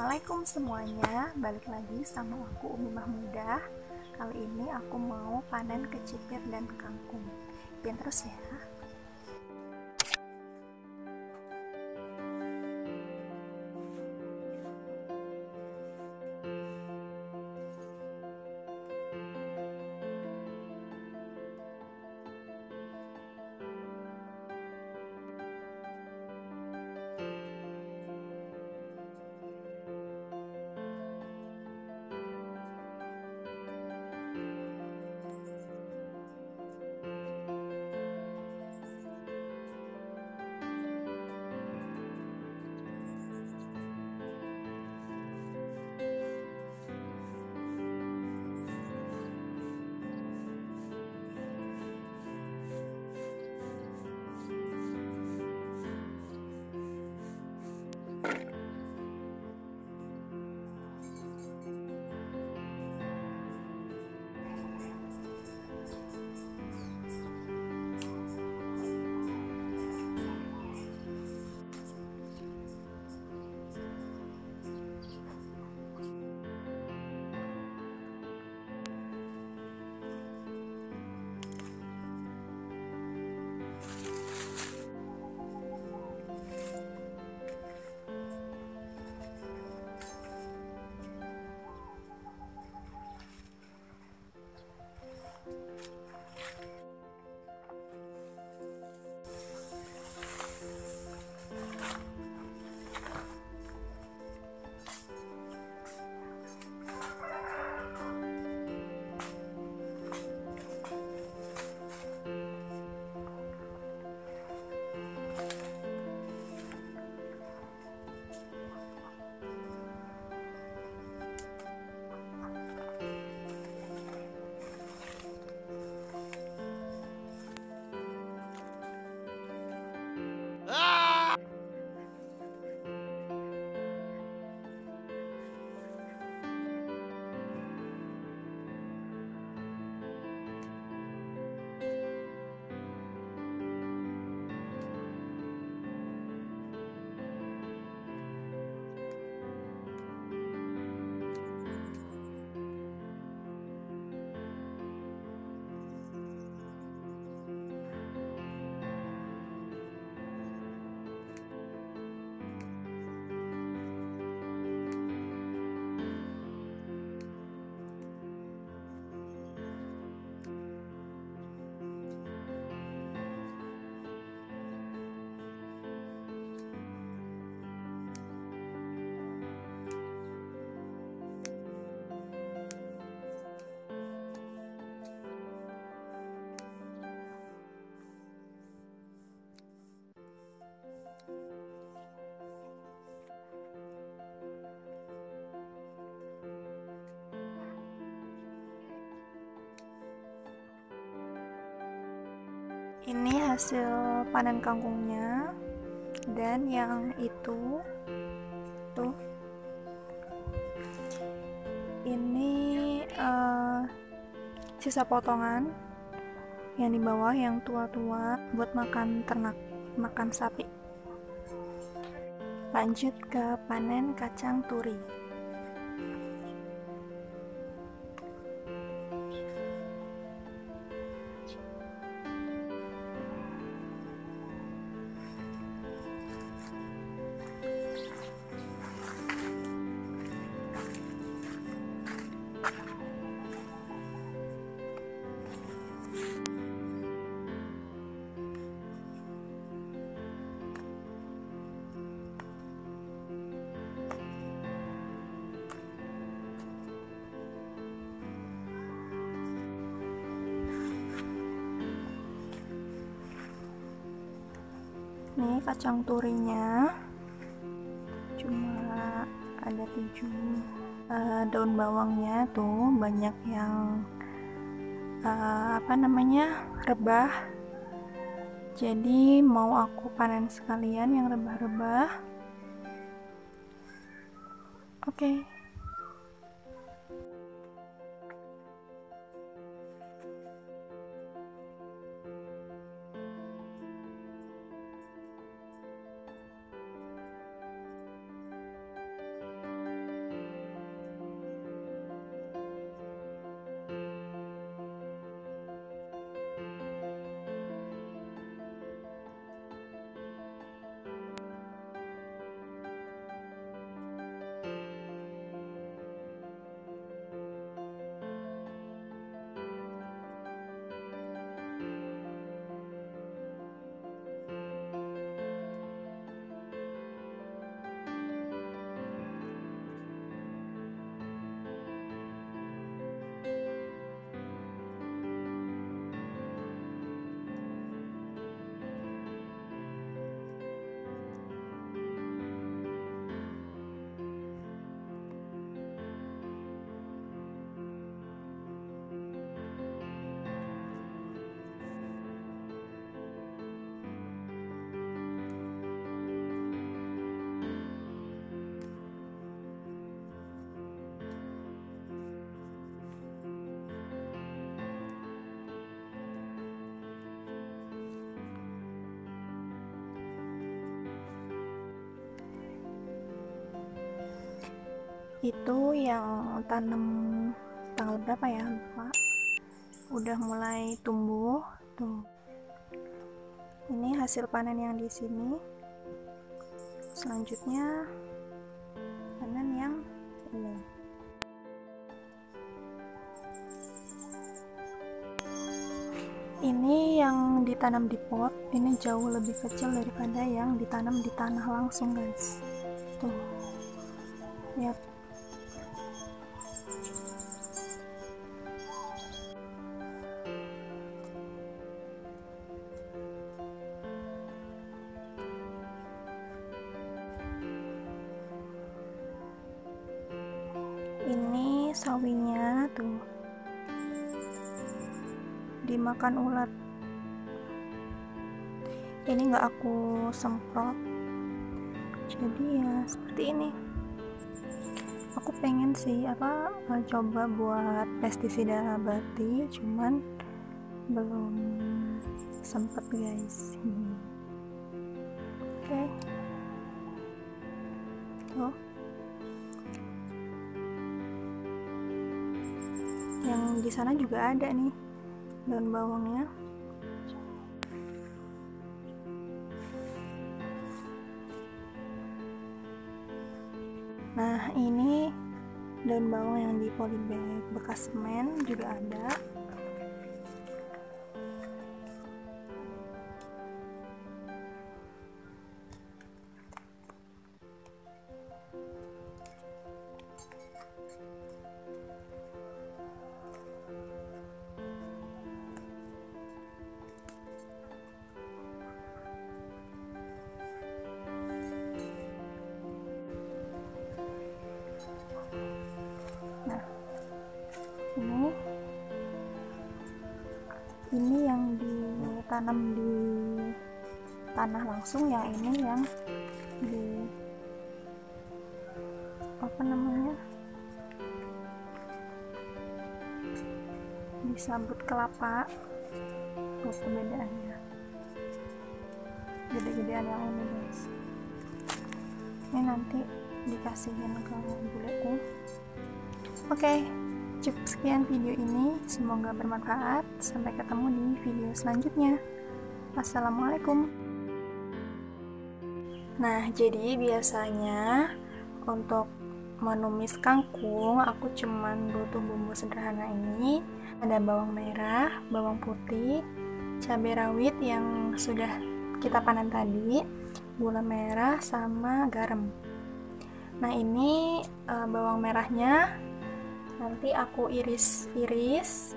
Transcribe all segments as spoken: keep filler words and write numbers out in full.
Assalamualaikum semuanya, balik lagi sama aku Umi Mahmudah. Kali ini aku mau panen kecipir dan kangkung. Ikutin terus ya. Ini hasil panen kangkungnya, dan yang itu tuh ini uh, sisa potongan yang di bawah, yang tua-tua buat makan ternak, makan sapi. Lanjut ke panen kacang turi. Ini kacang turinya cuma ada tujuh. Uh, daun bawangnya tuh banyak yang uh, apa namanya rebah, jadi mau aku panen sekalian yang rebah-rebah. Oke okay. itu yang tanam tanggal berapa ya, lupa, udah mulai tumbuh tuh. Ini hasil panen yang di sini. Selanjutnya panen yang ini. Ini yang ditanam di pot, ini jauh lebih kecil daripada yang ditanam di tanah langsung, guys. Tuh. Lihat. Ini sawinya tuh dimakan ulat. Ini nggak aku semprot, jadi ya seperti ini. Aku pengen sih apa coba buat pestisida nabati, cuman belum sempet, guys. hmm. Oke, okay. Tuh yang di sana juga ada nih daun bawangnya. Nah, ini daun bawang yang di polybag bekas semen juga ada. Ini yang ditanam di tanah langsung, yang ini yang di apa namanya, disambut kelapa. Tuh perbedaannya, gede-gedean yang ini, guys. Ini nanti dikasihin ke buleku. Oke, okay. Cukup sekian video ini, semoga bermanfaat. Sampai ketemu di video selanjutnya. Assalamualaikum. Nah, jadi biasanya untuk menumis kangkung, aku cuman butuh bumbu sederhana ini. Ada bawang merah, bawang putih, cabai rawit yang sudah kita panen tadi, gula merah, sama garam. Nah, ini e, bawang merahnya nanti aku iris-iris.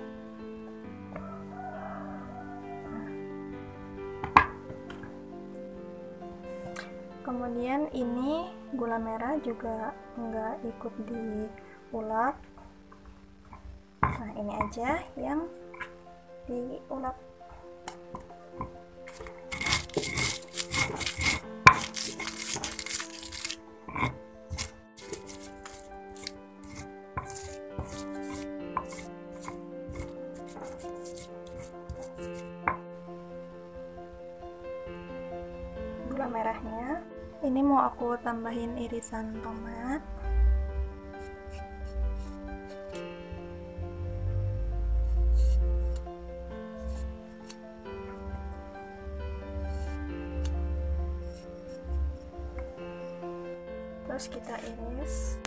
Kemudian ini gula merah juga nggak ikut diulap. Nah, ini aja yang diulap. Gula merahnya ini mau aku tambahin irisan tomat. Terus kita iris.